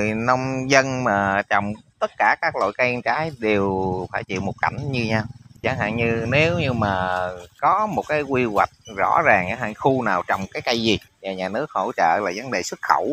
người nông dân mà trồng tất cả các loại cây trái đều phải chịu một cảnh như nhau. Chẳng hạn như nếu như mà có một cái quy hoạch rõ ràng, chẳng hạn khu nào trồng cái cây gì, và nhà nước hỗ trợ là vấn đề xuất khẩu,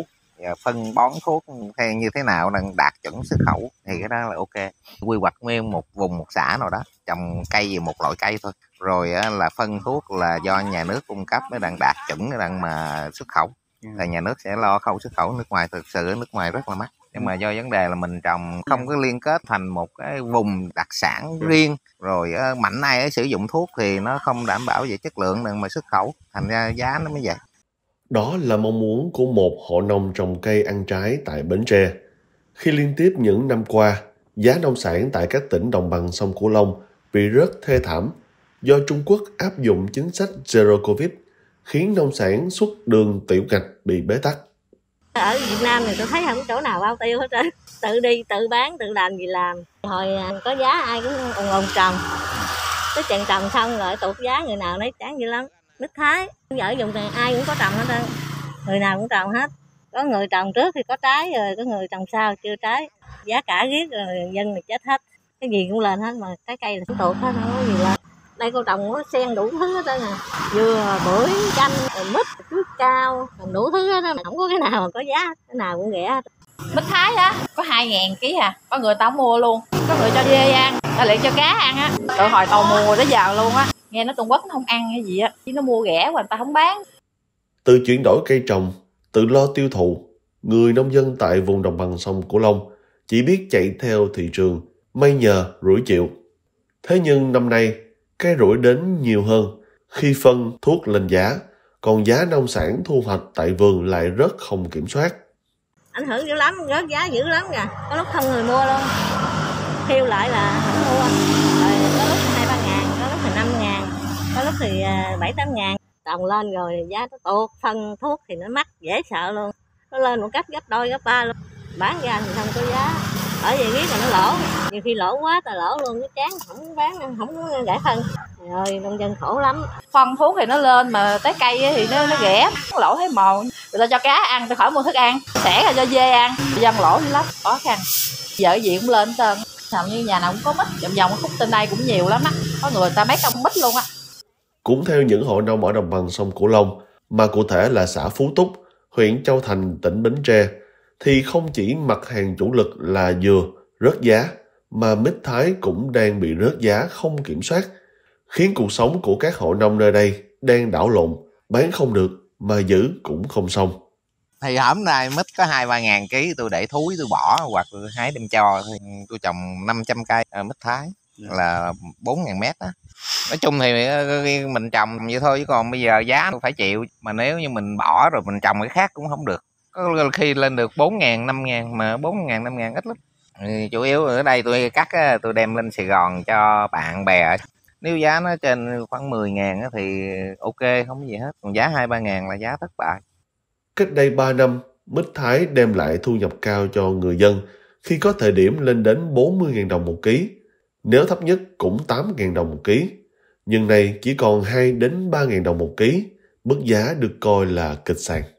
phân bón thuốc theo như thế nào là đạt chuẩn xuất khẩu thì cái đó là ok. Quy hoạch nguyên một vùng, một xã nào đó trồng cây gì, một loại cây thôi, rồi là phân thuốc là do nhà nước cung cấp mới đang đạt chuẩn, đang mà xuất khẩu là nhà nước sẽ lo khâu xuất khẩu nước ngoài. Thực sự ở nước ngoài rất là mắc, nhưng mà do vấn đề là mình trồng không có liên kết thành một cái vùng đặc sản riêng, rồi mạnh ai ấy sử dụng thuốc thì nó không đảm bảo về chất lượng nên mà xuất khẩu, thành ra giá nó mới vậy. Đó là mong muốn của một hộ nông trồng cây ăn trái tại Bến Tre. Khi liên tiếp những năm qua, giá nông sản tại các tỉnh đồng bằng sông Cửu Long bị rớt thê thảm do Trung Quốc áp dụng chính sách Zero Covid, khiến nông sản xuất đường tiểu ngạch bị bế tắc. Ở Việt Nam thì tôi thấy không chỗ nào bao tiêu hết trơn. Tự đi, tự bán, tự làm gì làm. Hồi có giá ai cũng ồn trồng. Tới chừng trồng xong rồi tụt giá, người nào nấy chán dữ lắm. Nước Thái, ở vùng này ai cũng có trồng hết trơn. Người nào cũng trồng hết. Có người trồng trước thì có trái rồi, có người trồng sau chưa trái. Giá cả riết rồi dân thì chết hết. Cái gì cũng lên hết mà trái cây là cũng tụt hết, không có gì lên. Đây cô trồng nó xen đủ thứ hết đó nè, dưa, bưởi, chanh, mít, chuối cao, đủ thứ hết đó, mà không có cái nào mà có giá, cái nào cũng rẻ. Mít Thái á, có 2.000 ký à, có người tao mua luôn, có người cho dê ăn, tao lại cho cá ăn á. Từ hồi tao mua tới giờ luôn á, nghe nó Trung Quốc nó không ăn hay gì á, chứ nó mua rẻ mà người ta không bán. Từ chuyển đổi cây trồng, tự lo tiêu thụ, người nông dân tại vùng đồng bằng sông Cửu Long chỉ biết chạy theo thị trường, may nhờ rủi chịu. Thế nhưng năm nay, cái rủi đến nhiều hơn khi phân thuốc lên giá, còn giá nông sản thu hoạch tại vườn lại rất không kiểm soát. Ảnh hưởng dữ lắm, rớt giá dữ lắm kìa, có lúc không người mua luôn, kêu lại là không mua, rồi có lúc 2-3 ngàn, có lúc thì 5 ngàn, có lúc thì 7-8 ngàn, trồng lên rồi giá nó tụt, phân thuốc thì nó mắc, dễ sợ luôn, nó lên một cách gấp đôi, gấp ba luôn, bán ra thì không có giá. Bởi vì biết là nó lỗ, nhiều khi lỗ quá ta lỗ luôn, nó chán, không bán, không có giải phân. Trời ơi, nông dân khổ lắm. Phân thuốc thì nó lên mà trái cây thì nó rẻ, nó lỗ thấy màu. Người ta cho cá ăn, tôi khỏi mua thức ăn, sẻ là cho dê ăn, dân lỗ dữ lắm, khó khăn. Giờ gì cũng lên hết trơn, hầu như nhà nào cũng có mít, vòng vòng khúc tên đây cũng nhiều lắm á, có người ta mấy công mít luôn á. Cũng theo những hộ nông ở đồng bằng sông Cửu Long, mà cụ thể là xã Phú Túc, huyện Châu Thành, tỉnh Bến Tre, thì không chỉ mặt hàng chủ lực là dừa rớt giá, mà mít Thái cũng đang bị rớt giá không kiểm soát, khiến cuộc sống của các hộ nông nơi đây đang đảo lộn, bán không được mà giữ cũng không xong. Thì hôm nay mít có 2-3 ngàn ký, tôi để thúi tôi bỏ hoặc tôi hái đem cho, tôi trồng 500 cây mít Thái là 4.000 mét đó. Nói chung thì mình trồng vậy thôi, chứ còn bây giờ giá tôi phải chịu, mà nếu như mình bỏ rồi mình trồng cái khác cũng không được. Có khi lên được 4.000, 5.000, mà 4.000, 5.000 ít lắm. Chủ yếu ở đây tôi cắt, tôi đem lên Sài Gòn cho bạn bè. Nếu giá nó trên khoảng 10.000 thì ok, không có gì hết. Còn giá 2-3 ngàn là giá thất bại. Cách đây 3 năm, mít Thái đem lại thu nhập cao cho người dân khi có thời điểm lên đến 40.000 đồng một ký. Nếu thấp nhất cũng 8.000 đồng một ký. Nhưng nay chỉ còn 2-3.000 đồng một ký. Mức giá được coi là kịch sàn.